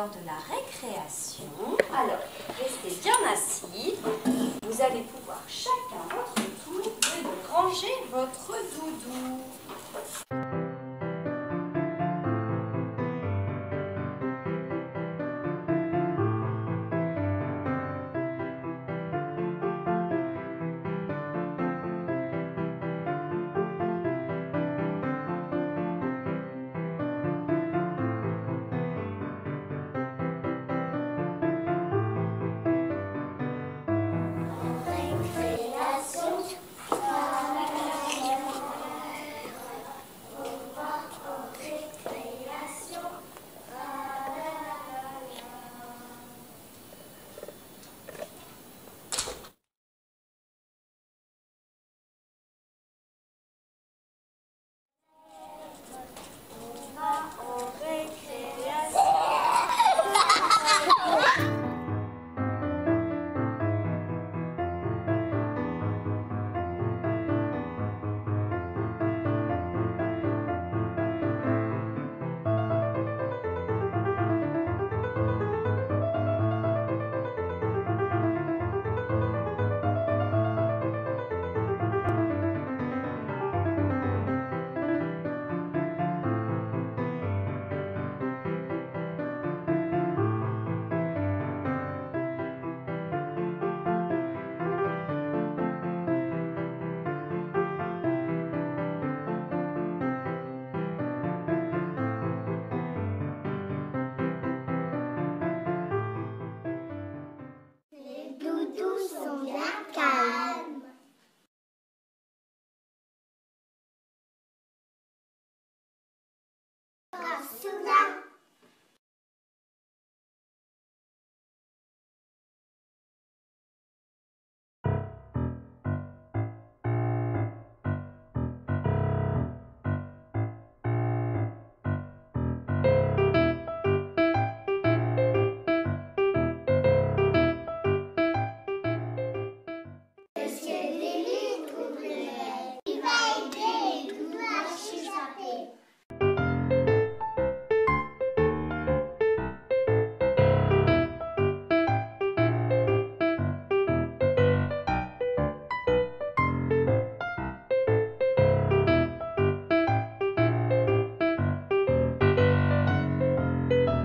lors de la récréation. Alors, restez bien assis. Vous allez pouvoir chacun à votre tour de ranger votre doudou.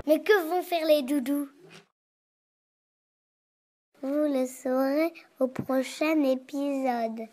Mais que vont faire les doudous? Vous le saurez au prochain épisode.